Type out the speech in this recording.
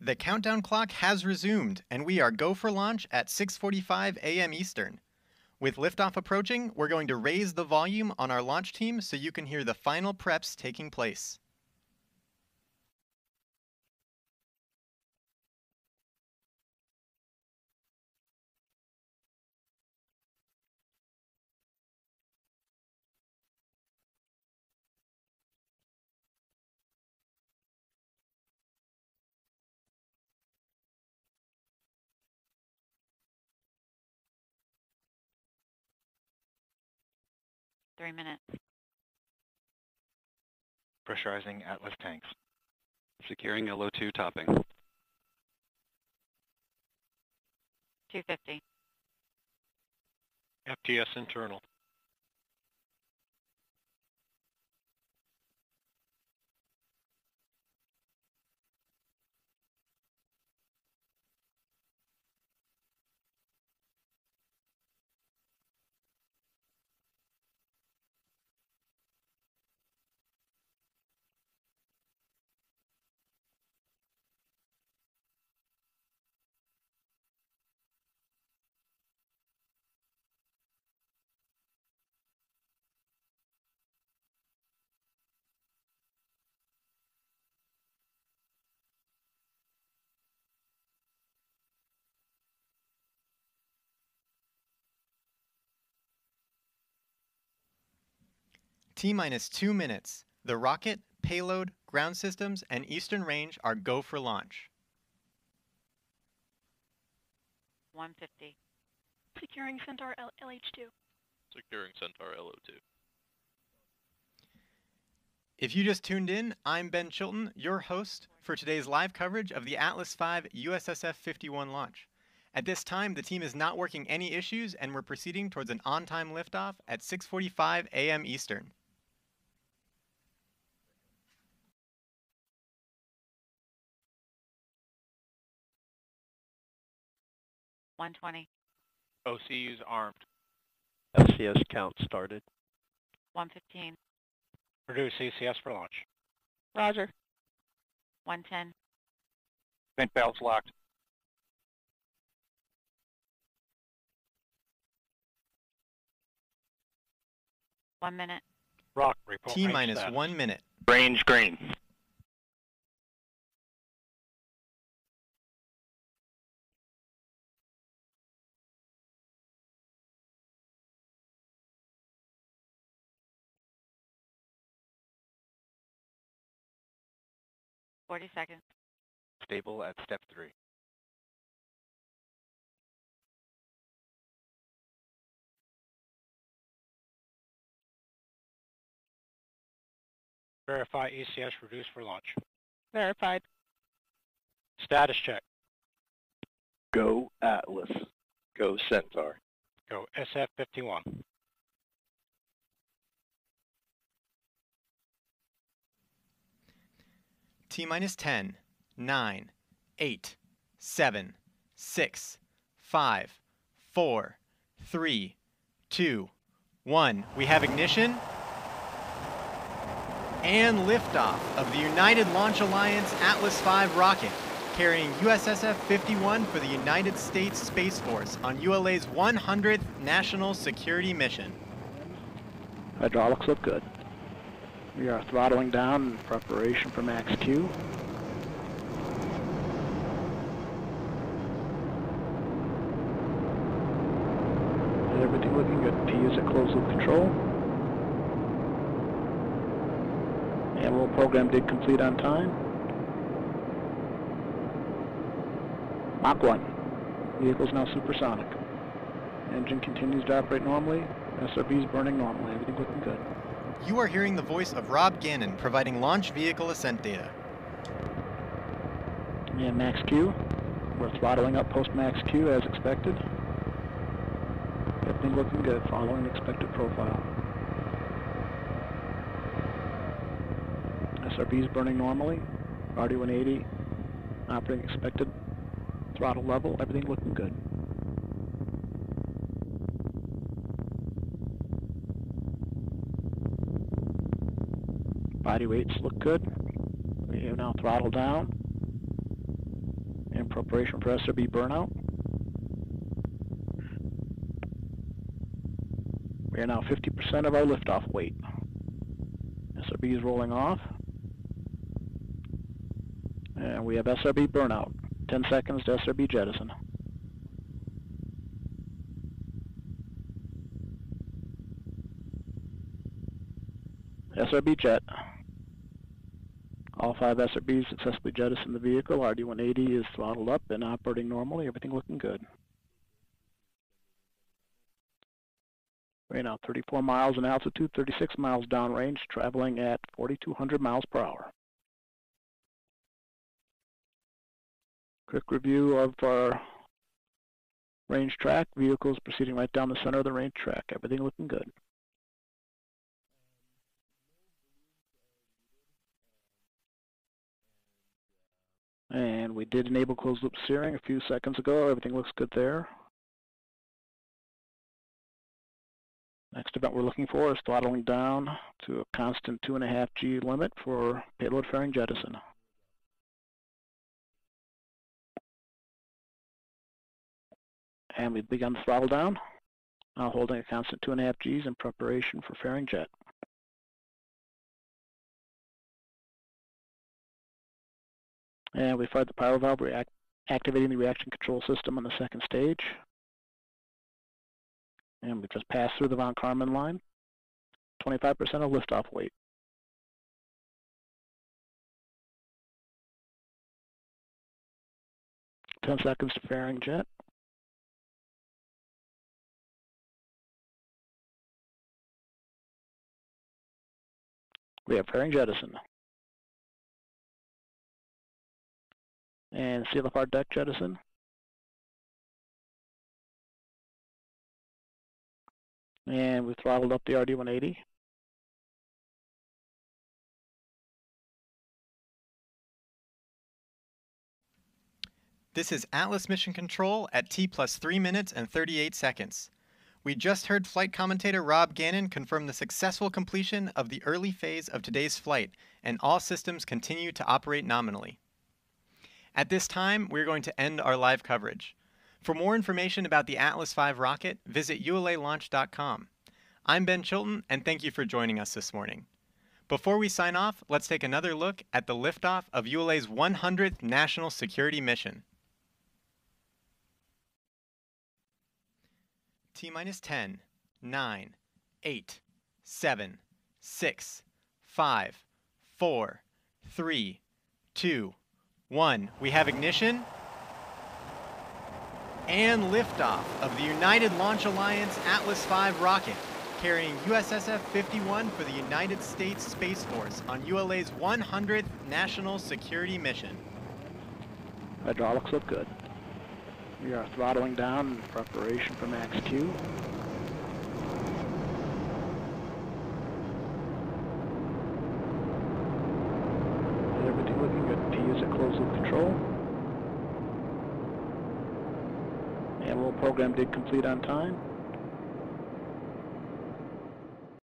The countdown clock has resumed, and we are go for launch at 6:45 a.m. Eastern. With liftoff approaching, we're going to raise the volume on our launch team so you can hear the final preps taking place. Minutes. Pressurizing Atlas tanks. Securing LO2 topping. 250. FTS internal. T-minus 2 minutes. The rocket, payload, ground systems, and Eastern Range are go for launch. 150. Securing Centaur LH2. Securing Centaur LO2. If you just tuned in, I'm Ben Chilton, your host for today's live coverage of the Atlas V USSF-51 launch. At this time, the team is not working any issues, and we're proceeding towards an on-time liftoff at 6:45 a.m. Eastern. (120). OCU's armed. FCS count started. (115). Purdue CCS for launch. Roger. (110). Vent valves locked. One minute. Rock report. T-minus 1 minute. Range green. Forty seconds. Stable at step 3. Verify ECS reduced for launch. Verified. Status check. Go Atlas. Go Centaur. Go SF-51. T-minus 10, 9, 8, 7, 6, 5, 4, 3, 2, 1. We have ignition and liftoff of the United Launch Alliance Atlas V rocket, carrying USSF-51 for the United States Space Force on ULA's 100th National Security Mission. Hydraulics look good. We are throttling down in preparation for max Q. Everything looking good. P is at closed loop control. Animal program did complete on time. Mach 1. Vehicle's now supersonic. Engine continues to operate normally. SRB's burning normally. Everything looking good. You are hearing the voice of Rob Gannon providing launch vehicle ascent data. And max Q. We're throttling up post max Q as expected. Everything looking good, following expected profile. SRB is burning normally, RD-180 operating expected, throttle level, everything looking good. Body weights look good. We have now throttled down. in preparation for SRB burnout. We are now 50% of our liftoff weight. SRB is rolling off. And we have SRB burnout. 10 seconds to SRB jettison. SRB jet. All 5 SRBs successfully jettisoned the vehicle. RD-180 is throttled up and operating normally. Everything looking good. We're now 34 miles in altitude, 36 miles downrange, traveling at 4,200 miles per hour. Quick review of our range track. Vehicles proceeding right down the center of the range track. Everything looking good. And we did enable closed loop steering a few seconds ago. Everything looks good there. Next event we're looking for is throttling down to a constant 2.5G limit for payload fairing jettison. And we've begun the throttle down, now holding a constant 2.5 Gs in preparation for fairing jet. And we fired the power valve, activating the reaction control system on the second stage. And we just passed through the von Karman line, 25% of liftoff weight. Ten seconds to fairing jet. We have fairing jettison. And seal apart deck jettison. And we throttled up the RD-180. This is Atlas Mission Control at T+3 minutes and 38 seconds. We just heard flight commentator Rob Gannon confirm the successful completion of the early phase of today's flight, and all systems continue to operate nominally. At this time, we're going to end our live coverage. For more information about the Atlas V rocket, visit ulalaunch.com. I'm Ben Chilton, and thank you for joining us this morning. Before we sign off, let's take another look at the liftoff of ULA's 100th National Security Mission. T-minus 10, 9, 8, 7, 6, 5, 4, 3, 2, 1. We have ignition and liftoff of the United Launch Alliance Atlas V rocket, carrying USSF-51 for the United States Space Force on ULA's 100th National Security Mission. Hydraulics look good. We are throttling down in preparation for Max Q. Everything looking good. P is at closed loop control. And roll program did complete on time.